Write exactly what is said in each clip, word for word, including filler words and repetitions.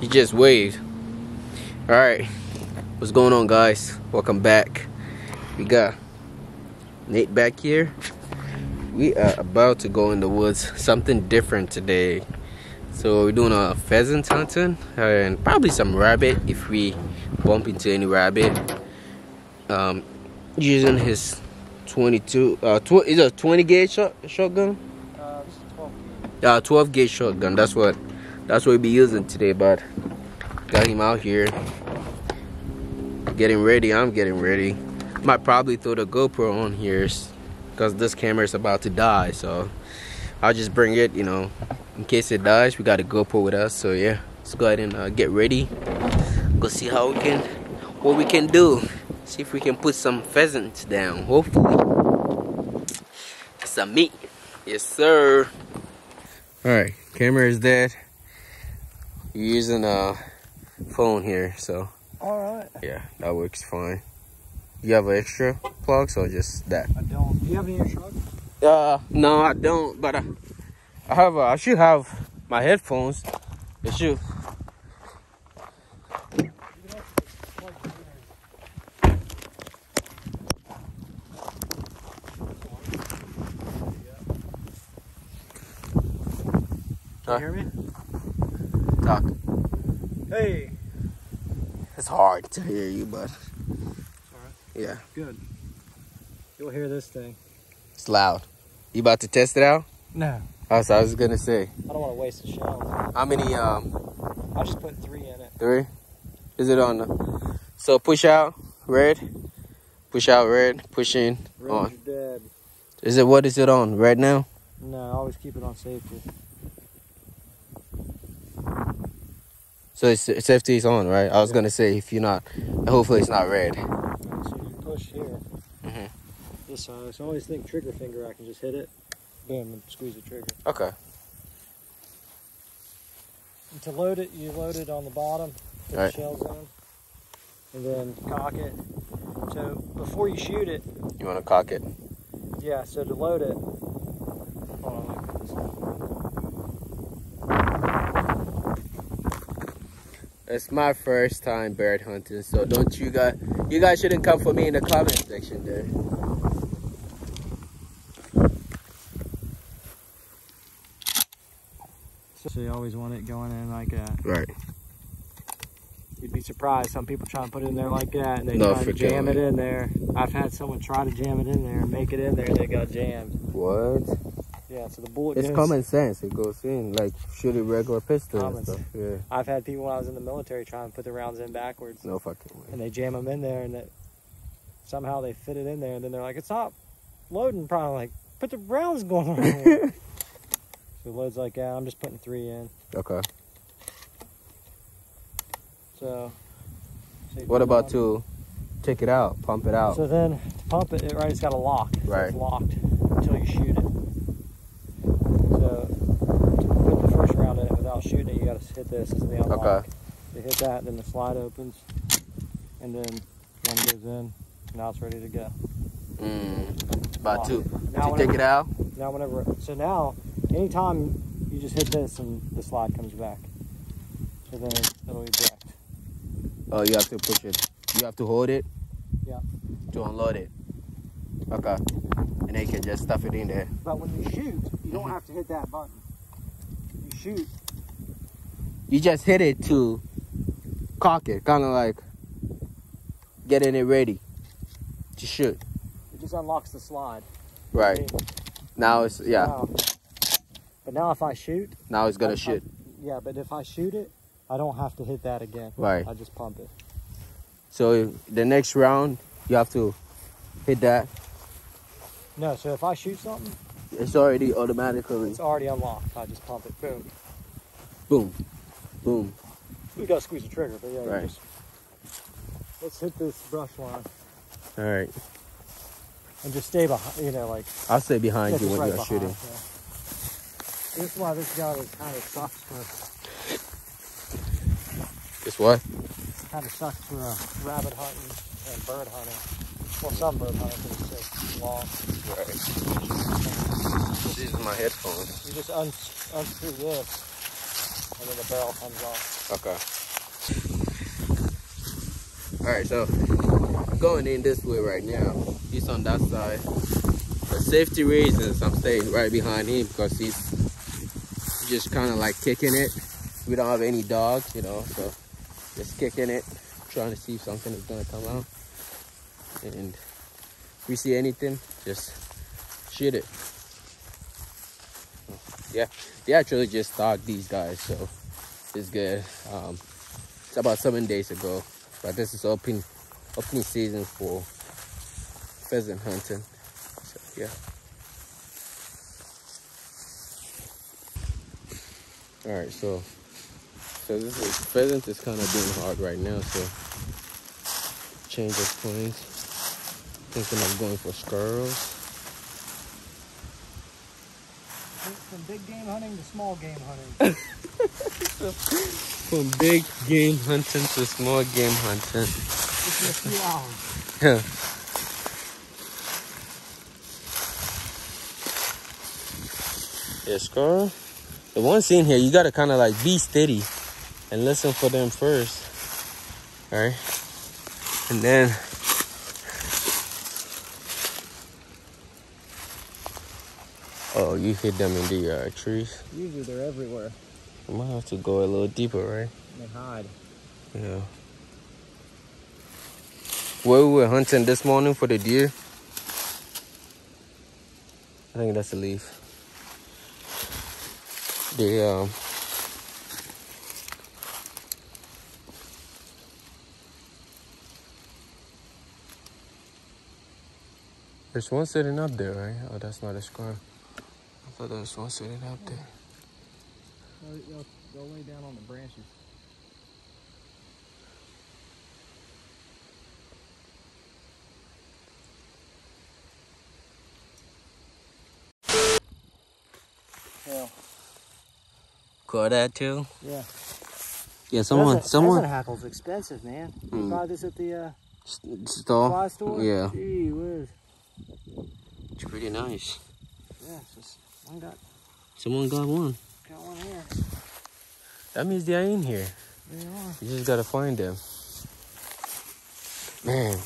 You just waved. Alright, what's going on, guys? Welcome back. We got Nate back here. We are about to go in the woods, something different today. So we're doing a pheasant hunting and probably some rabbit if we bump into any rabbit. Um, using his twenty-two, uh, tw is a twenty gauge shot shotgun. Uh, this is twelve gauge. Uh, twelve gauge shotgun. That's what, that's what we'll be using today. But got him out here, getting ready. I'm getting ready. Might probably throw the GoPro on here, cause this camera is about to die. So I'll just bring it, you know. In case it dies, we got a GoPro with us, so yeah, let's go ahead and uh, get ready. Go see how we can, what we can do. See if we can put some pheasants down. Hopefully, some meat. Yes, sir. All right, camera is dead. You're using a phone here, so. All right. Yeah, that works fine. You have an extra plugs or just that? I don't. Do you have any extra plugs? Uh, no, I don't, but. I I have. A, I should have my headphones. They should. Can you hear me? Talk. Hey. It's hard to hear you, bud. It's alright. Yeah. Good. You'll hear this thing. It's loud. You about to test it out? No. Oh, so I was gonna say. I don't want to waste a shell. How many? Um, I'll just put three in it. Three? Is it on? The, so push out red, push out red, push in Reds on. Dead. Is it what is it on right now? No, I always keep it on safety. So it's, safety is on, right? I was yeah. gonna say if you're not, hopefully it's not red. So you push here. Mhm. This side. So I always think trigger finger. I can just hit it. Boom, and squeeze the trigger. Okay. And to load it, you load it on the bottom, put right. the shells in, and then cock it. So before you shoot it... You want to cock it? Yeah, so to load it... Hold on, let me put this on. It's my first time bird hunting, so don't you guys... You guys shouldn't come for me in the comment section there. So you always want it going in like that. Right. You'd be surprised. Some people try to put it in there like that, and they no, try to jam it in there. I've had someone try to jam it in there and make it in there, and they got jammed. What? Yeah, so the bullet It's goes, common sense. It goes in, like shooting regular pistol and stuff. Yeah. I've had people when I was in the military trying to put the rounds in backwards. No fucking way. And they jam them in there, and it, somehow they fit it in there, and then they're like, it's not loading probably. Like, put the rounds going on here. It loads like that. I'm just putting three in. Okay. So. What about to take it out, pump it out? So then, to pump it, right, it's got a lock. Right. It's locked until you shoot it. So, to put the first round in it without shooting it, you got to hit this as the unlock. Okay. You hit that, then the slide opens, and then one goes in, now it's ready to go. Mm. About to take it out? Now, whenever. So now. Anytime you just hit this and the slide comes back, so then it'll eject. Oh, you have to push it. You have to hold it? Yeah. To unload it. Okay. And then you can just stuff it in there. But when you shoot, you don't have to hit that button. You shoot. You just hit it to cock it, kind of like getting it ready to shoot. It just unlocks the slide. Right. Okay. Now it's, yeah. Wow. But now if I shoot... Now it's going to shoot. I, yeah, but if I shoot it, I don't have to hit that again. Right. I just pump it. So the next round, you have to hit that? No, so if I shoot something... It's already automatically... It's already unlocked. I just pump it. Boom. Boom. Boom. We got to squeeze the trigger, but yeah. Right. Just, let's hit this brush line. All right. And just stay behind, you know, like... I'll stay behind you when right you're shooting. Yeah. This is why this guy is kind of sucks for... This what? Kind of sucks for uh, rabbit hunting and bird hunting. Well, some bird hunting because it's so long. Right. These are my headphones. You just un unscrew this. and then the barrel comes off. Okay. Alright, so I'm going in this way right now. He's on that side. For safety reasons, I'm staying right behind him because he's just kind of like kicking it. We don't have any dogs, you know, so just kicking it, trying to see if something is going to come out. And if we see anything, just shoot it. Yeah, they actually just stocked these guys, so it's good. Um, it's about seven days ago, but this is open, opening season for pheasant hunting. So, yeah. All right, so so this is pheasant is kind of doing hard right now, so change of planes. Thinking I'm going for squirrels. From big game hunting to small game hunting. From big game hunting to small game hunting. It's in a few hours. Yeah. Yes, girl. The ones in here, you gotta kind of like be steady and listen for them first. All right. And then. Oh, you hit them in the uh, trees? Usually they're everywhere. I might have to go a little deeper, right? They hide. Yeah. Where we were hunting this morning for the deer? I think that's a leaf. They, um... There's one sitting up there, right? Oh, that's not a squirrel. I thought there was one sitting out there. They'll, they'll lay down on the branches. Yeah. Caught that too? Yeah. Yeah, someone, that's a, someone. Pheasant hackle's expensive, man. You mm. buy this at the uh, store? store? Yeah. Gee whiz. It's pretty nice. Yeah, it's just. I got, Someone got one. Got one here. That means they are in here. They are. You just gotta find them. Man.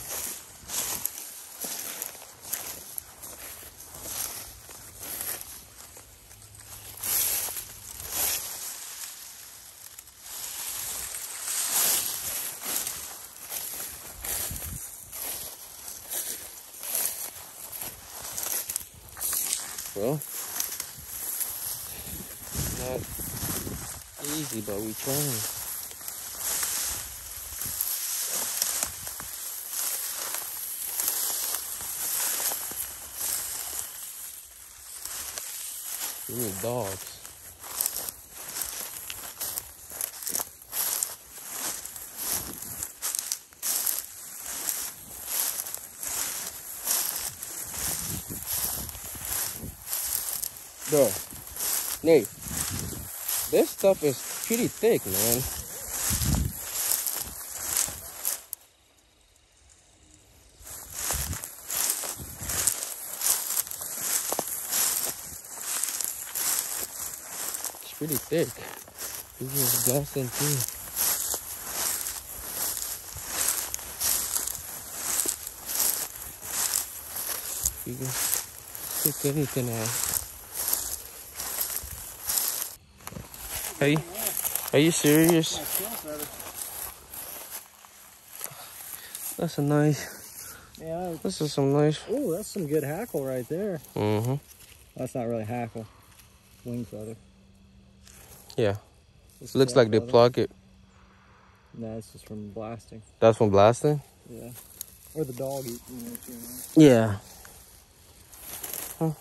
Well. Not easy, but we trying. We need dogs. Bro, Nate. This stuff is pretty thick, man. It's pretty thick. This is glassing too. You can stick anything out. Are you, are you serious? That's a nice. Yeah. This is some nice. Oh, that's some good hackle right there. Mm-hmm. That's not really hackle. Wing feather. Yeah. This looks like feather. They pluck it. No, it's just from blasting. That's from blasting? Yeah. Or the dog eating it, you know. Yeah. Huh.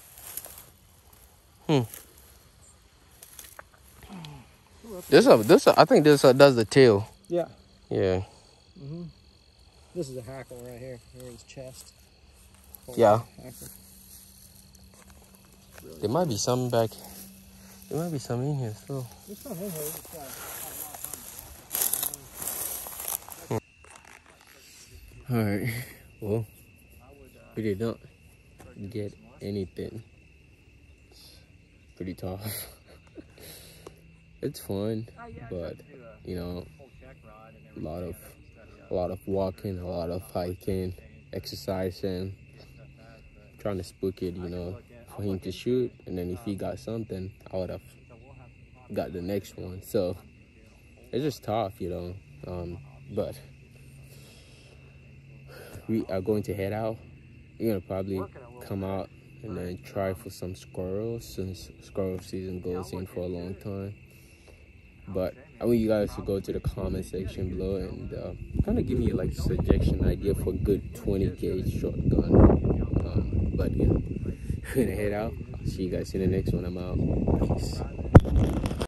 Hmm. This a, this a, I think this a, does the tail. Yeah. Yeah. Mm-hmm. This is a hackle right here. Here's his chest. Hold yeah. Really there might cool. be some back. There might be some in here still. There's some in here. All right. Well, we did not get anything. Pretty tough. it's fun, but you know, a lot of a lot of walking, a lot of hiking, exercising, trying to spook it, you know, for him to shoot. And then if he got something, I would have got the next one. So it's just tough, you know. Um, but we are going to head out. We're gonna probably come out and then try for some squirrels, since squirrel season goes in for a long time. But I want you guys to go to the comment section below and uh, kind of give me like suggestion idea for a good twenty gauge shotgun. Um, but yeah, we're gonna head out. I'll see you guys in the next one. I'm out. Peace.